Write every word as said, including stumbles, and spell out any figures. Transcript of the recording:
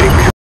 week.